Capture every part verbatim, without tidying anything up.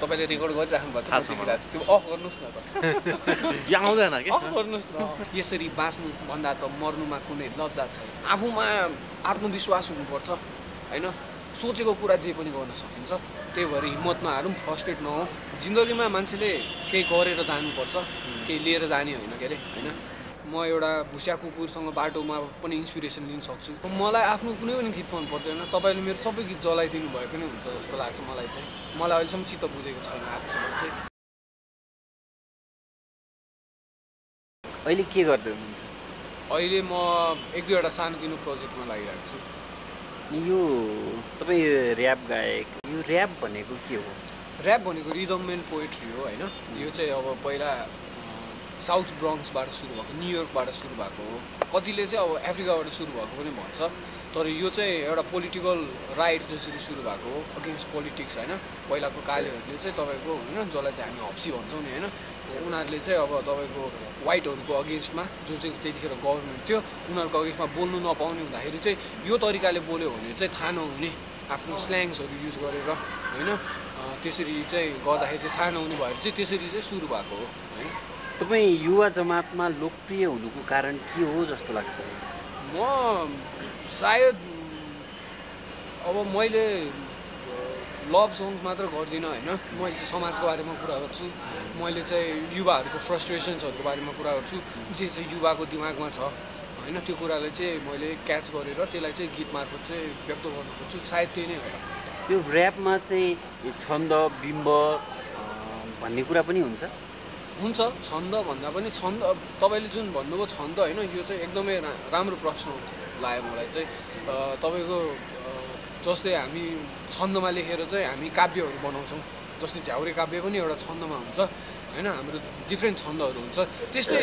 तपाईले रेकर्ड गरिराख्नु भएको छ त्यो त्यो अफ गर्नुस् न त या आउँदैन के अफ गर्नुस् न। यसरी बाच्नु भन्दा त मर्नुमा कुनै लज्जा छैन। आफूमा आत्मविश्वास हुनुपर्छ हैन। सोचेको कुरा जे पनि गर्न सकिन्छ। त्यही भएर हिम्मत नहारौं, फ्रस्ट्रेट नहौ। जिन्दगीमा मान्छेले केही गरेर जानुपर्छ, केही लिएर जाने होइन के रे हैन। म एउटा भुस्या कुकुरसँग बाटोमा पनि इन्स्पिरेसन लिन सक्छु। मलाई आफ्नो कुनै पनि गीत मन पर्दैन। तपाईले मेरो सबै गीत जलाइदिनु भए पनि हुन्छ जस्तो लाग्छ मलाई चाहिँ। मलाई अहिलेसम्म चित्त बुझेको छैन आफूसँग चाहिँ। अहिले के गर्दै हुनुहुन्छ? अहिले म एक दुईवटा सानोतिनो प्रोजेक्टमा लागिरहेको छु। यो तपाई र्‍याप गायक, यो र्‍याप भनेको के हो? र्‍याप भनेको रिदम एन्ड पोएट्री हो हैन। यो चाहिँ अब पहिला साउथ ब्रङ्क्सबाट सुरु भएको, न्युयोर्कबाट सुरु भएको हो। कतिले चाहिँ अब अफ्रिकाबाट सुरु भएको पनि भन्छ, तर यो चाहिँ एउटा पोलिटिकल राइट जसरी सुरु भएको हो, अगेन्स्ट पोलिटिक्स हैन। पहिलाको कालेहरूले चाहिँ तपाईको हैन जसलाई चाहिँ हामी हप्सी भन्छौं नि हैन, उनीहरुले चाहिँ अब तपाईको व्हाइटहरुको अगेन्स्टमा जो चाहिँ त्यतिखेर गभर्नमेन्ट थियो उनीहरुको अगेन्स्टमा बोल्नु नपाउने हुँदाखेरि चाहिँ यो तरिकाले बोल्यो भने चाहिँ थाहा नहुने आफ्नो स्ल्याङ्सहरु युज गरेर हैन, त्यसरी चाहिँ गर्दाखेरि चाहिँ थाहा नहुने भएर चाहिँ त्यसरी चाहिँ सुरु भएको हो हैन। तपाई युवा जमातमा लोकप्रिय हुनुको कारण के हो जस्तो लाग्छ? म सायद अब मैले लभ सङ्ग्स मात्र गर्दिनँ हैन। मैले चाहिँ समाजको बारेमा कुरा गर्छु। मैले चाहिँ युवाहरूको फ्रस्ट्रेसन्सहरुको बारेमा कुरा गर्छु, जे चाहिँ युवाको दिमागमा छ हैन। त्यो कुरालाई चाहिँ मैले क्याच गरेर त्यसलाई चाहिँ गीत मार्फत चाहिँ व्यक्त गर्न खोज्छु। सायद त्यही नै होला। यो र्‍यापमा चाहिँ छन्द बिम्ब भन्ने कुरा पनि हुन्छ हुन्छ छन्द भन्दा पनि छन्द तपाईले जुन भन्नुभयो छन्द हैन, यो चाहिँ एकदमै रा, राम्रो प्रश्न लाग्यो मलाई चाहिँ। तपाईको जस्तै हामी छन्दमा लेखेर चाहिँ हामी काव्यहरू बनाउँछौं, जस्तै झ्याउरे काव्य पनि एउटा छन्दमा हुन्छ हैन। हाम्रो डिफ्रेन्ट छन्दहरू हुन्छ। त्यस्तै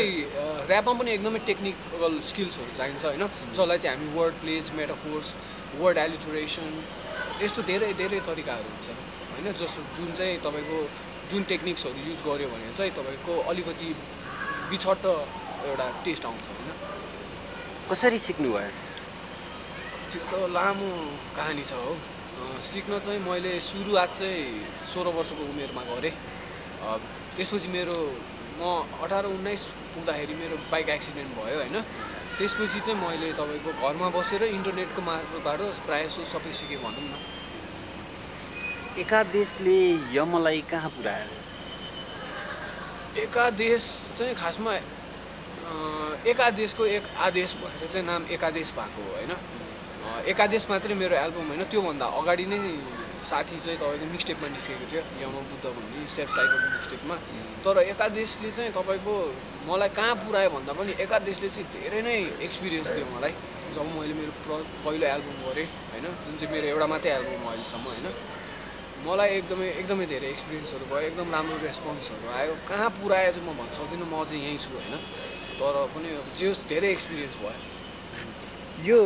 र्‍यापमा पनि एकदमै टेक्निकल स्किल्सहरू चाहिन्छ हैन, जसलाई चाहिँ हामी word plays, metaphors, word alliteration, यस्तो धेरै धेरै तरिकाहरू हुन्छ हैन। जस्तो जुन चाहिँ तपाईको जुन टेक्निक्सहरु युज गर्यो भने चाहिँ तपाईको अलिकति बिछट्ट एउटा टेस्ट आउँछ हैन। कसरी सिक्नु भयो? त्यो त लामो कहानी छ हो। सिक्न चाहिँ मैले सुरुवात चाहिँ सोह्र वर्षको उमेरमा गरे। त्यसपछि मेरो म अठार उन्नाइस पुग्दाखेरि मेरो बाइक एक्सिडेन्ट भयो हैन। त्यसपछि चाहिँ मैले तपाईको घरमा बसेर इन्टरनेटको मार्फतबाट प्रायसो सबै सिके भनौं न। एकादेशले यमलाई कहाँ पुर्यायो? एकादेश चाहिँ खासमा एकादेशको एक आदेश भएर चाहिँ नाम एकादेश भएको हो हैन। एकादेश मात्रै मेरो एल्बम हैन, त्योभन्दा अगाडि नै साथी चाहिँ तपाईको मिक्सटेपमा निस्केको थियो, यमा बुद्ध भन्ने सेल्फ टाइटलको मिक्सटेपमा। तर एकादेशले चाहिँ तपाईको मलाई कहाँ पुर्यायो भन्दा पनि एकादेशले चाहिँ धेरै नै एक्सपिरियन्स दियो मलाई। जब मैले मेरो पहिलो एल्बम गरेँ हैन, जुन चाहिँ मेरो एउटा मात्रै एल्बम हो अहिलेसम्म हैन, मलाई एकदमै एकदमै धेरै एक्सपिरियन्सहरु भयो, एकदम राम्रो रेस्पोन्सहरु आयो। कहाँ पुर्यायो चाहिँ म भन्न सक्दिनँ, म अझै यहीँ छु हैन, तर पनि जे होस् धेरै एक्सपिरियन्स भयो। यो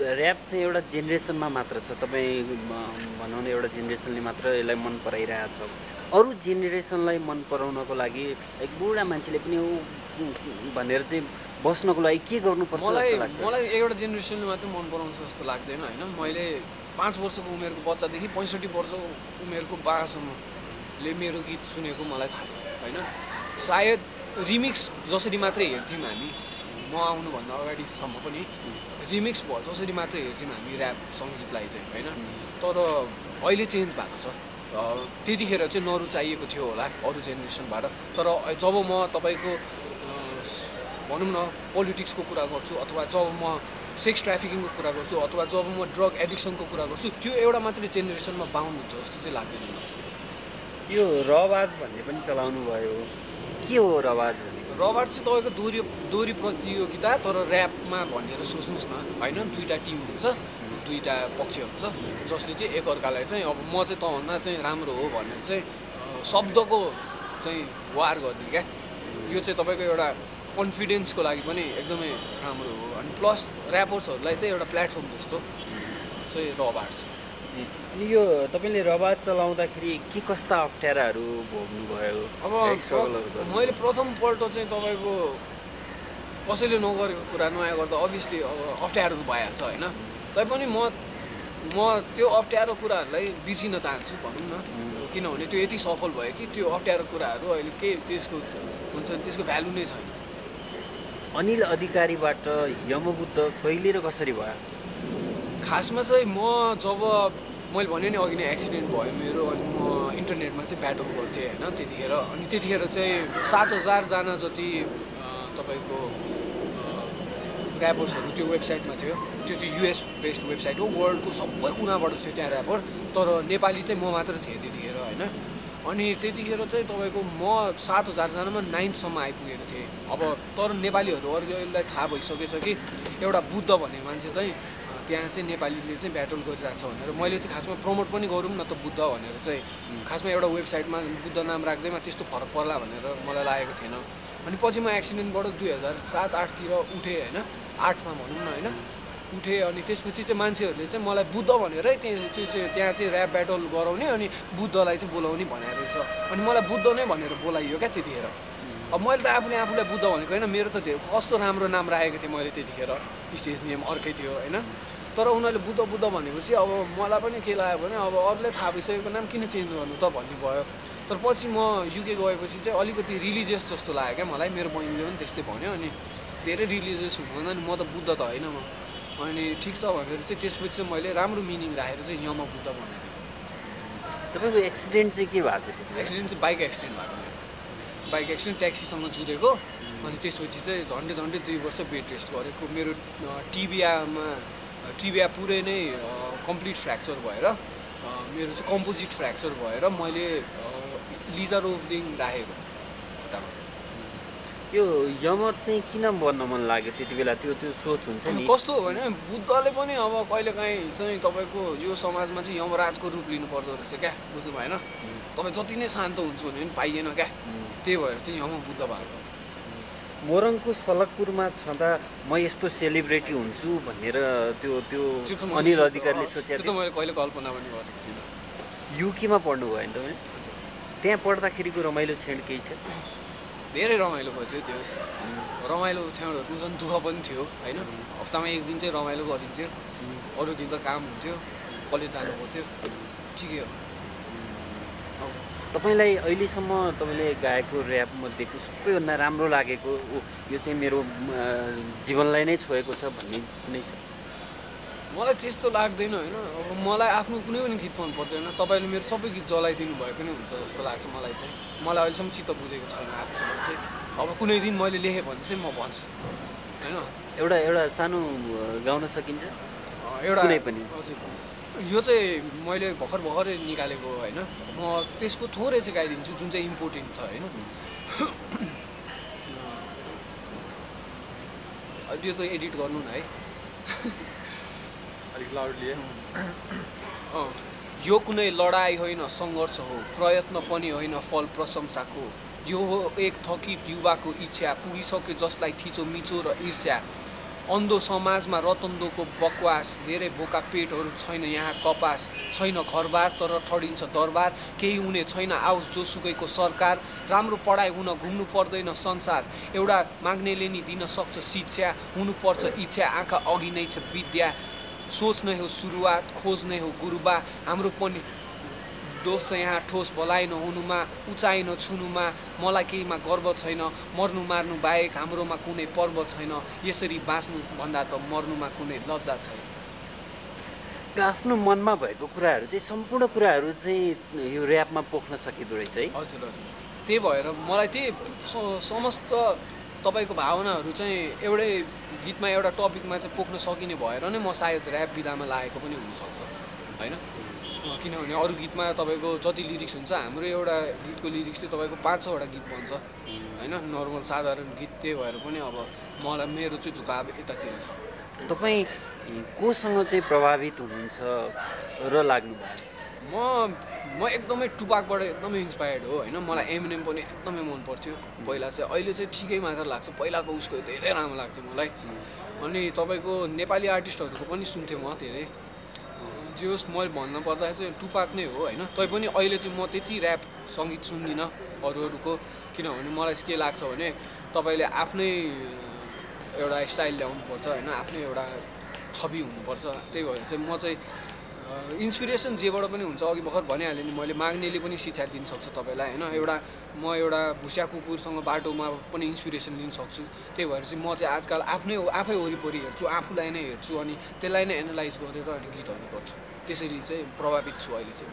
र्‍याप चाहिँ एउटा जेनेरेसनमा मात्र छ, तपाई भनौँ न एउटा जेनेरेसनले मात्र यसलाई मन पराइरहेको छ। अरू जेनेरेसनलाई मन पराउनको लागि एक बुढा मान्छेले पनि भनेर चाहिँ बस्नको लागि के गर्नुपर्छ? मलाई मलाई एउटा जेनेरेसनले मात्र मन पराउँछ जस्तो लाग्दैन हैन। मैले पाँच वर्षको उमेरको बच्चादेखि पैँसठी वर्षको उमेरको बाबासम्मले मेरो गीत सुनेको मलाई थाहा छ हैन। सायद रिमिक्स जसरी मात्रै हेर्थ्यौँ हामी, म आउनुभन्दा अगाडिसम्म पनि रिमिक्स भयो जसरी मात्रै हेर्थ्यौँ हामी र्‍याप सङ्गीतलाई चाहिँ हैन। तर अहिले चेन्ज भएको छ। त्यतिखेर चाहिँ नरुचाइएको थियो होला अरू जेनेरेसनबाट, तर जब म तपाईको भनौँ न पोलिटिक्सको कुरा गर्छु, अथवा जब म सेक्स ट्राफिकिङको कुरा गर्छु, अथवा जब म ड्रग एडिक्सनको कुरा गर्छु, त्यो एउटा मात्रै जेनेरेसनमा बाउन्ड हुन्छ जस्तो चाहिँ लाग्दैन। यो रवाज भन्ने पनि चलाउनु भयो, के हो रवाज भन्ने? रवाज चाहिँ तपाईँको दोहोरी दोहोरी प्रतियोगिता, तर र्‍यापमा भनेर सोच्नुहोस् न हैन। दुईटा टिम हुन्छ, दुईटा पक्ष हुन्छ, जसले चाहिँ एकअर्कालाई चाहिँ अब म चाहिँ तँभन्दा चाहिँ राम्रो हो भनेर चाहिँ शब्दको चाहिँ वार गर्ने क्या। यो चाहिँ तपाईँको एउटा कन्फिडेन्सको लागि पनि एकदमै राम्रो हो, अनि प्लस र्‍यापर्सहरुलाई चाहिँ एउटा प्लेटफर्म जस्तो चाहिँ रवाज छ। यो तपाईले रवाज चलाउँदाखेरि के कस्ता अप्ठ्याराहरू भोग्नु भयो? अब मैले प्रथमपल्ट चाहिँ तपाईको कसैले नगरेको कुरा नयाँ गर्दा अभियसली अब अप्ठ्याराहरू भइहाल्छ हैन। तैपनि म म त्यो अप्ठ्यारो कुराहरूलाई बिर्सिन चाहन्छु भनौँ न, किनभने त्यो यति सफल भयो कि त्यो अप्ठ्यारो कुराहरू अहिले केही त्यसको हुन्छ त्यसको भ्यालु नै छैन। अनिल अधिकारीबाट यम बुद्ध कहिले र कसरी भयो? खासमा चाहिँ म जब मैले भने नि अघि नै एक्सिडेन्ट भयो मेरो, अनि म इन्टरनेटमा चाहिँ ब्याटल गर्थेँ हैन त्यतिखेर, अनि त्यतिखेर चाहिँ सात हजार जना जति तपाईको ऱ्यापर्सहरु त्यो वेबसाइटमा थियो। त्यो चाहिँ युएस बेस्ड वेबसाइट हो, वर्ल्डको सबै कुनाबाट थियो त्यहाँ ऱ्यापर, तर नेपाली चाहिँ म मात्र थिएँ त्यतिखेर हैन। अनि त्यतिखेर चाहिँ तपाईको म सात हजार जनामा नाइन्थ सम्म आइपुगेको थिएँ। अब तर नेपालीहरु अरूलाई थाहा भइसकेछ कि एउटा बुद्ध भन्ने मान्छे चाहिँ त्यहाँ चाहिँ नेपालीले चाहिँ ब्याटल गरिरहेछ भनेर। मैले चाहिँ खासमा प्रमोट पनि गरौँ न त बुद्ध भनेर चाहिँ, खासमा एउटा वेबसाइटमा बुद्ध नाम राख्दैमा त्यस्तो फरक पर्ला भनेर मलाई लागेको थिएन। अनि पछि म एक्सिडेन्टबाट दुई हजार सात आठतिर उठेँ हैन, आठमा भनौँ न हैन उठेँ। अनि त्यसपछि चाहिँ मान्छेहरूले चाहिँ मलाई बुद्ध भनेरै त्यहाँ चाहिँ त्यहाँ चाहिँ ऱ्याप ब्याटल गराउने अनि बुद्धलाई चाहिँ बोलाउने भनेर रहेछ। अनि मलाई बुद्ध नै भनेर बोलाइयो क्या त्यतिखेर। अब मैले त आफूले आफूलाई बुद्ध भनेको होइन, मेरो त धेरै कस्तो राम्रो नाम राखेको थिएँ मैले त्यतिखेर, स्टेज नेम अर्कै थियो हैन। तर उनीहरूले बुद्ध बुद्ध भनेपछि अब मलाई पनि के लाग्यो भने अब अरूले थाहा भइसकेको नाम किन चेन्ज गर्नु त भन्ने भयो। तर पछि म युके गएपछि चाहिँ अलिकति रिलिजियस जस्तो लाग्यो क्या मलाई, मेरो बहिनीले पनि त्यस्तै भन्यो। अनि धेरै रिलिजियस हुँदैन नि, म त बुद्ध त होइन म, अनि ठिक छ भनेर चाहिँ त्यसपछि चाहिँ मैले राम्रो मिनिङ राखेर चाहिँ यमा बुद्ध भनेको। तपाईँको एक्सिडेन्ट चाहिँ के भएको थियो? एक्सिडेन्ट चाहिँ बाइक एक्सिडेन्ट भएको, बाइक एक्सिडेन्ट ट्याक्सीसँग जुडेको। अनि त्यसपछि चाहिँ झन्डै झन्डै दुई वर्ष बेड रेस्ट गरेको। मेरो टिबियामा टिबिया पुरै नै कम्प्लिट फ्र्याक्चर भएर मेरो चाहिँ कम्पोजिट फ्र्याक्चर भएर मैले लिजा रोलिङ राखेको खुट्टामा। यो यम चाहिँ किन बन्न मन लाग्यो त्यति बेला? त्यो त्यो सोच हुन्छ नि कस्तो हो भने बुद्धले पनि अब कहिलेकाहीँ चाहिँ तपाईँको यो समाजमा चाहिँ यमराजको रूप लिनु पर्दो रहेछ क्या, बुझ्नु भएन? तपाईँ जति नै शान्त हुन्छ भने पनि पाइएन क्या, त्यही भएर चाहिँ यम बुद्ध भएको। मोरङको सलकपुरमा छँदा म यस्तो सेलिब्रेटी हुन्छु भनेर त्यो त्यो अनिल अधिकारीले सोचेको थिएँ? मैले कहिले कल्पना पनि गरेको थिइनँ। युकेमा पढ्नुभयो नि तपाईँ? त्यहाँ पढ्दाखेरिको रमाइलो क्षण केही छ? धेरै रमाइलो भयो त्यो, त्यो रमाइलो क्षणहरू झन् दुःख पनि थियो होइन। हप्तामा एक दिन चाहिँ रमाइलो गरिन्थ्यो, अरू दिन त काम हुन्थ्यो, कलेज जानु पर्थ्यो। ठिकै हो। तपाईलाई अहिलेसम्म तपाईँले गाएको ऱ्याप मध्येको सबैभन्दा राम्रो लागेको, ओ यो चाहिँ मेरो जीवनलाई नै छोएको छ भन्ने कुनै छ? मलाई त्यस्तो लाग्दैन होइन, अब मलाई आफ्नो कुनै पनि गीत मन पर्दैन। तपाईँले मेरो सबै गीत जलाइदिनु भएको नै हुन्छ जस्तो लाग्छ मलाई चाहिँ। मलाई अहिलेसम्म चित्त बुझेको छैन आफूसँग चाहिँ। अब कुनै दिन मैले लेखेँ भने चाहिँ म भन्छु होइन। एउटा एउटा सानो गाउन सकिन्छ एउटा कुनै पनि? हजुर, यो चाहिँ मैले भर्खर भर्खरै निकालेको होइन, म त्यसको थोरै चाहिँ गाइदिन्छु जुन चाहिँ इम्पोर्टेन्ट छ होइन। यो त एडिट गर्नु न है अलिक लाउडली। यो कुनै लडाइँ होइन सङ्घर्ष हो, प्रयत्न पनि होइन फल प्रशंसाको। यो हो एक थकित युवाको इच्छा, पुगिसक्यो जसलाई थिचो मिचो र ईर्ष्या। अन्धो समाजमा रतन्दोको बकवास, धेरै भोका पेटहरू छैन यहाँ कपास। छैन घरबार तर ठडिन्छ दरबार, केही हुने छैन आओस् जोसुकैको सरकार। राम्रो पढाइ हुन घुम्नु पर्दैन संसार, एउटा माग्नेले नि दिन सक्छ शिक्षा। हुनुपर्छ इच्छा आँखा अघि नै छ विद्या, सोच नै हो सुरुवात खोज नै हो गुरुबा। हाम्रो पनि दोष यहाँ ठोस, भलाइ नहुनुमा उचाइ नछुनुमा। मलाई केहीमा गर्व छैन, मर्नु मार्नु बाहेक हाम्रोमा कुनै पर्व छैन। यसरी बाँच्नु भन्दा त मर्नुमा कुनै लज्जा छैन। आफ्नो मनमा भएको कुराहरू चाहिँ सम्पूर्ण कुराहरू चाहिँ यो ऱ्यापमा पोख्न सकिँदो रहेछ है? हजुर हजुर, त्यही भएर मलाई त्यही समस्त तपाईँको भावनाहरू चाहिँ एउटै गीतमा एउटा टपिकमा चाहिँ पोख्न सकिने भएर नै म सायद ऱ्याप विधामा लागेको पनि हुनसक्छ होइन। किनभने अरू गीतमा तपाईँको जति लिरिक्स हुन्छ, हाम्रो एउटा गीतको लिरिक्सले तपाईँको पाँच छवटा गीत बन्छ होइन, नर्मल साधारण गीत। त्यही भएर पनि अब मलाई मेरो चाहिँ झुकाव यतातिर छ। तपाईँ कोसँग चाहिँ प्रभावित हुनुहुन्छ र लाग्नुभयो? म म एकदमै टुपाकबाट एकदमै इन्सपायर्ड हो होइन। मलाई एमएनएम पनि एकदमै मन पर्थ्यो पहिला चाहिँ, अहिले चाहिँ ठिकै मात्र लाग्छ, पहिलाको उसको धेरै राम्रो लाग्थ्यो मलाई। अनि तपाईँको नेपाली आर्टिस्टहरूको पनि सुन्थेँ म धेरै। जे होस् मैले भन्न पर्दा चाहिँ टुपाक नै हो होइन। तैपनि अहिले चाहिँ म त्यति ऱ्याप सङ्गीत सुन्दिनँ अरूहरूको, किनभने मलाई के लाग्छ भने तपाईँले आफ्नै एउटा स्टाइल ल्याउनुपर्छ होइन, आफ्नै एउटा छवि हुनुपर्छ। त्यही भएर चाहिँ म चाहिँ इन्स्पिरेसन जेबाट पनि हुन्छ। अघि भर्खर भनिहालेँ नि मैले माग्नेले पनि शिक्षा दिन सक्छ तपाईलाई हैन। एउटा म एउटा भुस्या कुकुरसँग बाटोमा पनि इन्स्पिरेसन लिन सक्छु। त्यही भएर चाहिँ म चाहिँ आजकल आफ्नै आफै वरिपरि हेर्छु, आफूलाई नै हेर्छु अनि त्यसलाई नै एनालाइज गरेर अनि गीतहरू गर्छु। त्यसरी चाहिँ प्रभावित छु अहिले चाहिँ।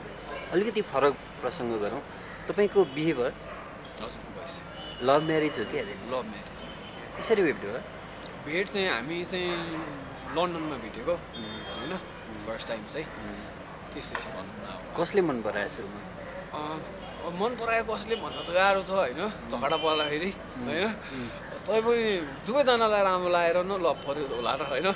अलिकति फरक प्रसंग गरौँ, तपाईको बिहे भयो हजुर भइस, लभ म्यारेज हो कि हैन? Love marriage. कसरी भेट्यो? भेट चाहिँ हामी चाहिँ लन्डनमा भेटेको हैन, फर्स्ट टाइम चाहिँ। त्यसैले भन्नु कसले मन परायो सुरुमा? मन परायो कसले भन्न त गाह्रो छ हैन, झगडा पर्दाखेरि हैन। तैपनि दुवैजनालाई राम्रो लागेर न लभ पर्यो होला र हैन।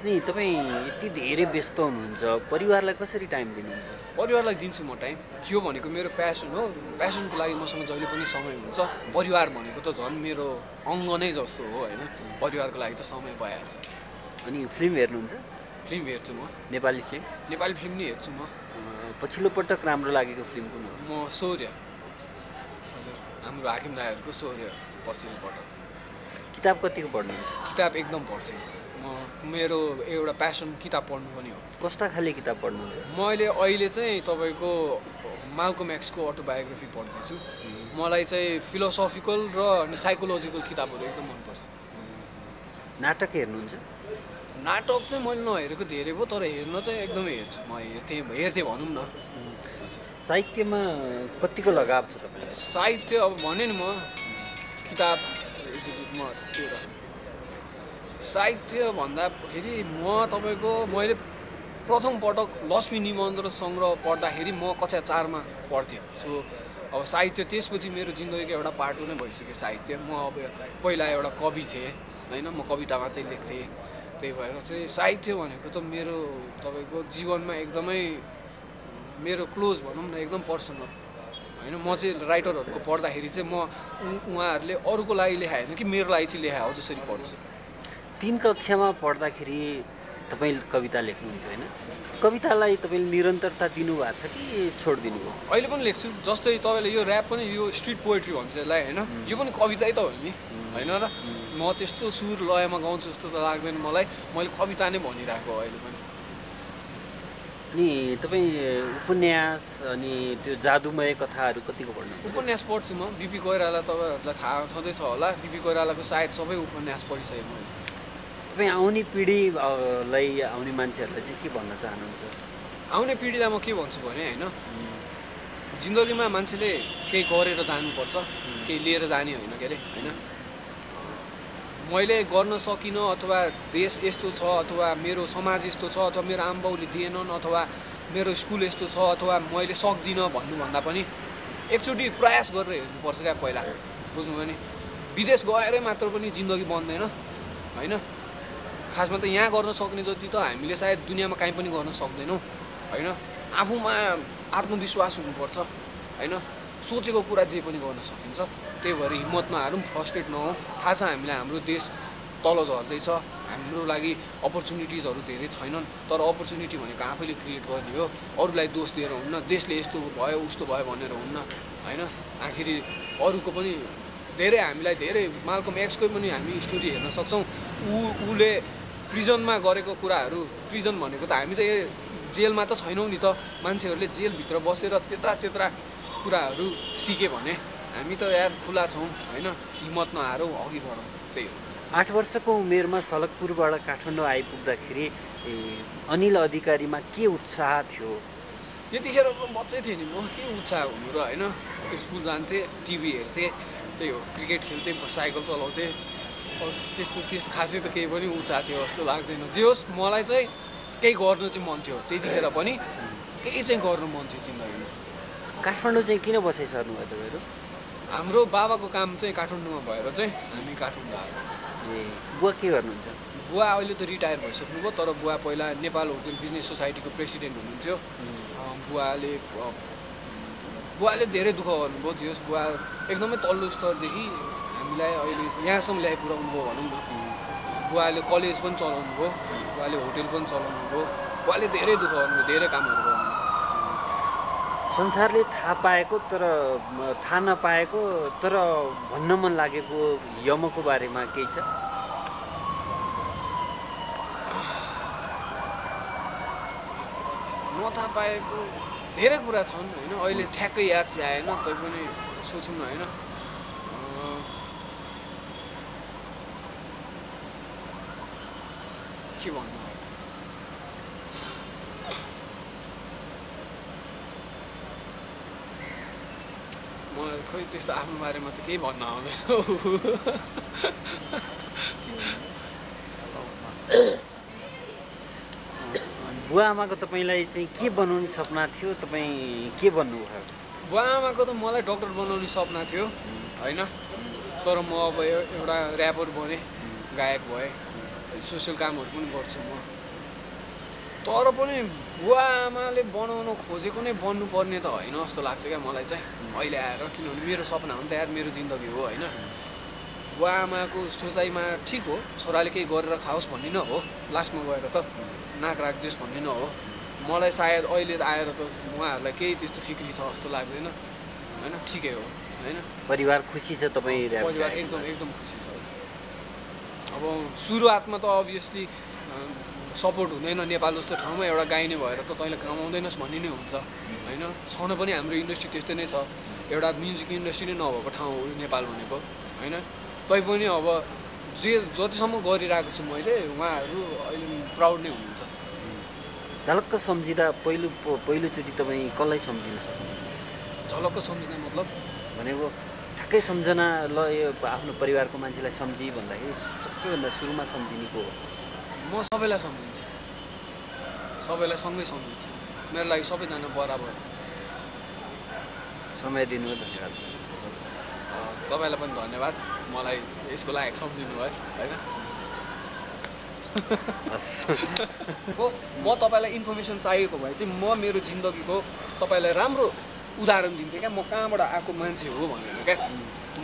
अनि तपाई यति धेरै व्यस्त हुनुहुन्छ, परिवारलाई कसरी टाइम दिनुहुन्छ? परिवारलाई दिन्छु म टाइम। यो भनेको मेरो प्यासन हो, प्यासनको लागि मसँग जहिले पनि समय हुन्छ। परिवार भनेको त झन् मेरो अङ्ग नै जस्तो हो हैन, परिवारको लागि त समय भइहाल्छ। अनि फिल्म हेर्नुहुन्छ? फिल्म हेर्छु म, नेपाली फिल्म नेपाली फिल्म नै हेर्छु म। पछिल्लो पटक राम्रो लागेको फिल्म कुन हो? म शौर्य हजुर, हाम्रो हाकिम दाइहरुको शौर्य पछिल्लो पटक। किताब कतिको पढ्नुहुन्छ? किताब एकदम पढ्छु म, मेरो एउटा प्यासन किताब पढ्नु पनि हो। कस्ता खाले किताब पढ्नुहुन्छ? मैले अहिले चाहिँ तपाईको माल्कम एक्सको अटोबायोग्राफी पढ्दैछु। मलाई चाहिँ फिलोसोफिकल र साइकोलोजिकल किताबहरू एकदम मनपर्छ। नाटक हेर्नुहुन्छ? नाटक चाहिँ मैले नहेरेको धेरै भयो, तर हेर्न चाहिँ एकदमै हेर्छु म, हेर्थेँ हेर्थेँ भनौँ न। साहित्यमा कतिको लगाव छ तपाईलाई? साहित्य अब भने नि म किताब म त्यो साहित्य भन्दाखेरि म तपाईको मैले प्रथम पटक लक्ष्मी निबन्ध सङ्ग्रह पढ्दाखेरि म कक्षा चारमा पढ्थेँ। सो अब साहित्य त्यसपछि मेरो जिन्दगीको एउटा पार्ट नै भइसक्यो साहित्य। म अब पहिला एउटा कवि थिएँ हैन, म कवितामा चाहिँ लेख्थेँ। त्यही भएर चाहिँ साहित्य भनेको त मेरो तपाईको जीवनमा एकदमै मेरो क्लोज भनौँ न, एकदम पर्सनल हैन। म चाहिँ राइटरहरूको पढ्दाखेरि चाहिँ म उहाँहरूले अरूको लागि लेखाए होइन कि मेरो लागि चाहिँ लेखाए हो जसरी पढ्छु। तीन कक्षामा पढ्दाखेरि तपाईले कविता लेख्नुहुन्थ्यो होइन, कवितालाई तपाईले निरन्तरता दिनुभएको छ कि छोडिदिनु भयो? अहिले पनि लेख्छु, जस्तै तपाईँले यो ऱ्याप पनि यो स्ट्रिट पोएट्री भन्छ यसलाई होइन, यो पनि कवितै त हो नि होइन र। म त्यस्तो सुर लयमा गाउँछु जस्तो त लाग्दैन मलाई, मैले कविता नै भनिरहेको अहिले पनि। अनि तपाईँ उपन्यास अनि त्यो जादुमय कथाहरू कतिको पढ्नुहुन्छ? उपन्यास पढ्छु म, बिपी कोइराला तपाईँहरूलाई थाहा छँदैछ होला, बिपी कोइरालाको सायद सबै उपन्यास पढिसकेँ मैले। तपाईँ आउने पिँढीलाई आउने मान्छेहरूलाई चाहिँ के भन्न चाहनुहुन्छ? आउने पिँढीलाई म के भन्छु भने हैन, जिन्दगीमा मान्छेले केही गरेर जानुपर्छ, केही लिएर जाने होइन के अरे हैन। मैले गर्न सकिनँ अथवा देश यस्तो छ अथवा मेरो समाज यस्तो छ अथवा मेरो आमाबाउले दिएनन् अथवा मेरो स्कुल यस्तो छ अथवा मैले सक्दिनँ भन्नुभन्दा पनि एकचोटि प्रयास गरेर हेर्नुपर्छ क्या पहिला, बुझ्नुभयो नि? विदेश गएरै मात्र पनि जिन्दगी बन्दैन होइन। खासमा त यहाँ गर्न सक्ने जति त हामीले सायद दुनियाँमा काहीँ पनि गर्न सक्दैनौँ होइन। आफूमा आत्मविश्वास हुनुपर्छ होइन, सोचेको कुरा जे पनि गर्न सकिन्छ। त्यही भएर हिम्मत नहारौँ, फ्रस्ट्रेट नहौँ। थाहा छ हामीलाई हाम्रो देश तल झर्दैछ, हाम्रो लागि अपर्च्युनिटिजहरू धेरै छैनन्, तर अपर्च्युनिटी भनेको आफैले क्रिएट गर्ने हो, अरूलाई दोष दिएर हुन्न। देशले यस्तो भयो उस्तो भयो भनेर हुन्न होइन। आखिरी अरूको पनि धेरै हामीलाई धेरै माल्कम एक्सकै पनि हामी स्टोरी हेर्न सक्छौँ। ऊ उले प्रिजनमा गरेको कुराहरू, प्रिजन भनेको त हामी त जेलमा त छैनौँ नि त, मान्छेहरूले जेलभित्र बसेर त्यत्रा त्यत्रा कुराहरू सिके भने हामी त यार खुला छौँ होइन। हिम्मत नहारौँ, अघि बढौँ, त्यही हो। आठ वर्षको उमेरमा सलकपुरबाट काठमाडौँ आइपुग्दाखेरि अनिल अधिकारीमा के उत्साह थियो? त्यतिखेर बच्चै थिएँ नि म, के उत्साह हुनु र होइन। स्कुल जान्थेँ, टिभी हेर्थेँ, त्यही हो, क्रिकेट खेल्थेँ, साइकल चलाउँथेँ। अरू त्यस्तो त्यस खासै त केही पनि उत्साह थियो जस्तो लाग्दैन। जे होस् मलाई चाहिँ केही गर्नु चाहिँ मन थियो, त्यतिखेर पनि केही चाहिँ गर्नु मन थियो जिन्दगीमा। काठमाडौँ चाहिँ किन बसाइसर्नु भयो तपाईँहरू? हाम्रो बाबाको काम चाहिँ काठमाडौँमा भएर चाहिँ हामी काठमाडौँ आएको। ए बुवा के गर्नुहुन्छ? बुवा अहिले त रिटायर भइसक्नुभयो, तर बुवा पहिला नेपाल होटल बिजनेस सोसाइटीको प्रेसिडेन्ट हुनुहुन्थ्यो। बुवाले बुवाले धेरै दुःख गर्नुभयो। जे होस् बुवा एकदमै तल्लो स्तरदेखि हामीलाई अहिले यहाँसम्म ल्याइपुर्याउनु भयो भनौँ न। बुवाले कलेज पनि चलाउनु भयो, बुवाले होटेल पनि चलाउनु भयो, बुवाले धेरै दुःख गर्नुभयो, धेरै कामहरू गर्नुभयो। संसारले थाहा पाएको तर थाहा नपाएको तर भन्न मन लागेको यमको बारेमा केही छ? नथापाएको धेरै कुरा छन् हैन, अहिले ठ्याक्कै याद चाहिँ आएन, तै पनि सोचौँ न हैन। के भन्नु म खोइ त्यस्तो आफ्नो बारेमा त केही भन्न आउँदैन। बुवा आमाको तपाईलाई चाहिँ के बनाउने सपना थियो, तपाई के बन्नु भयो? बुवा आमाको त मलाई डाक्टर बनाउने सपना थियो हैन, तर म अब एउटा र्यापर बने, गायक भए, सोशल कामहरु पनि गर्छु म। तर पनि बुवा आमाले बनाउन खोजेको नै बन्नु पर्ने त हैन जस्तो लाग्छ के मलाई चाहिँ अहिले आएर, किनभने मेरो सपना हो नि त यार, मेरो जिन्दगी हो हैन। बुवा आमाको सोचाइमा ठीक हो छोराले केही गरेर खाओस् भन्ने न हो, लास्टमा गएर त नाक राख्दियोस् भन्ने न हो। मलाई सायद अहिले आएर त उहाँहरूलाई केही त्यस्तो फिक्री छ जस्तो लाग्दैन हैन, ठिकै हो हैन। परिवार खुसी छ तपाईँ? परिवार एकदम एकदम खुसी छ। अब सुरुवातमा त अभियसली सपोर्ट हुँदैन, नेपाल जस्तो ठाउँमा एउटा गाइने भएर त तैँले कमाउँदैनस् भन्ने नै हुन्छ हैन। छन पनि हाम्रो इन्डस्ट्री त्यस्तै नै छ, एउटा म्युजिक इन्डस्ट्री नै नभएको ठाउँ हो नेपाल भनेको हैन। तै पनि अब जे जतिसम्म गरिरहेको छु मैले, उहाँहरू अहिले प्राउड नै हुनुहुन्छ। झलक्क सम्झिँदा पहिलो पहिलोचोटि तपाईँ कसलाई सम्झिन सक्नुहुन्छ? झलक्क सम्झिँदा मतलब भनेको ठ्याक्कै सम्झना, ल यो आफ्नो परिवारको मान्छेलाई सम्झि भन्दाखेरि सबैभन्दा सुरुमा सम्झिने को हो? म सबैलाई सम्झिन्छु, सबैलाई सँगै सम्झिन्छु, मेरो लागि सबैजना बराबर। समय दिनु धन्यवाद। तपाईँलाई पनि धन्यवाद, मलाई यसको लायक सम्झिनु भयो हैन। म तपाईँलाई इन्फर्मेसन चाहिएको भए चाहिँ म मेरो जिन्दगीको तपाईँलाई राम्रो उदाहरण दिन्थेँ क्या, म कहाँबाट आएको मान्छे हो भनेर क्या।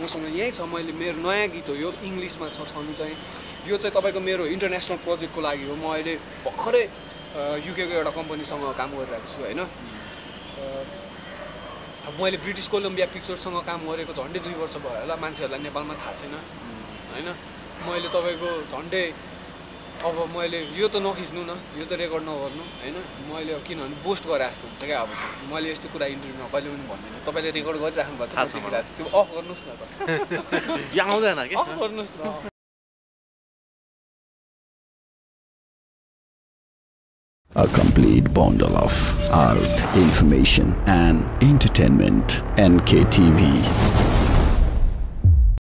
मसँग यही छ, मैले मेरो नयाँ गीत हो यो, इङ्ग्लिसमा छ छनु चाहिँ, यो चाहिँ तपाईँको मेरो इन्टरनेसनल प्रोजेक्टको लागि हो। म अहिले भर्खरै युकेको एउटा कम्पनीसँग काम गरिरहेको छु हैन। मैले ब्रिटिस कोलम्बिया पिक्चरसँग काम गरेको झन्डै दुई वर्ष भयो होला, मान्छेहरूलाई नेपालमा थाहा छैन हैन। मैले तपाईँको झन्डै अब मैले यो त नखिच्नु न, यो त रेकर्ड नगर्नु हैन, मैले अब किनभने बोस्ट गरे जस्तो हुन्छ क्या। अब चाहिँ मैले यस्तो कुरा इन्टरभ्यूमा कहिले पनि भन्दिनँ, तपाईँले रेकर्ड गरिराख्नु भएको छ, देखिरहेको छु, त्यो अफ गर्नुहोस् न त, यो आउँदैन के, अफ गर्नुहोस् न। A complete bundle of art, information and entertainment. N K T V.